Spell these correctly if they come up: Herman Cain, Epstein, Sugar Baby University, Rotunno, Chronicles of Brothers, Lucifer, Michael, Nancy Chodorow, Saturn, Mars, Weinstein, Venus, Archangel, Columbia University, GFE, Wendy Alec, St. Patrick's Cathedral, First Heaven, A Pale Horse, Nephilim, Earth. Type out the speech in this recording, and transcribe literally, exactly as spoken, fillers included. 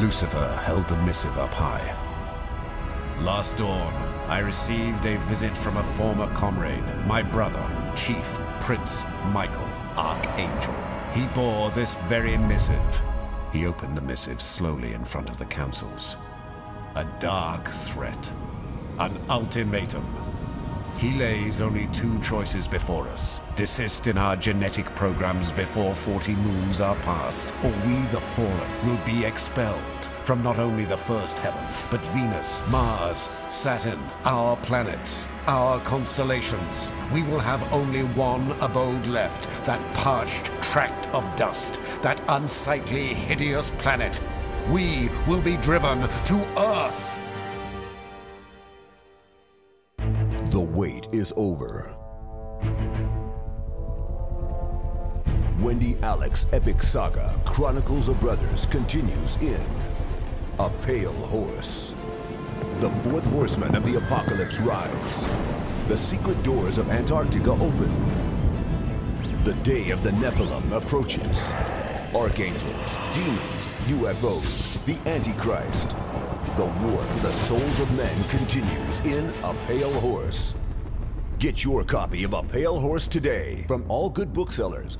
Lucifer held the missive up high. Last dawn, I received a visit from a former comrade, my brother, Chief Prince Michael, Archangel. He bore this very missive. He opened the missive slowly in front of the councils. A dark threat. An ultimatum. He lays only two choices before us. Desist in our genetic programs before forty moons are past, or we, the fallen, will be expelled from not only the first heaven, but Venus, Mars, Saturn, our planets, our constellations. We will have only one abode left, that parched tract of dust, that unsightly, hideous planet. We will be driven to Earth. The wait is over. Wendy Alec's epic saga, Chronicles of Brothers, continues in A Pale Horse. The fourth horseman of the apocalypse rides. The secret doors of Antarctica open. The day of the Nephilim approaches. Archangels, demons, U F Os, the Antichrist. The war for the souls of men continues in A Pale Horse. Get your copy of A Pale Horse today from all good booksellers.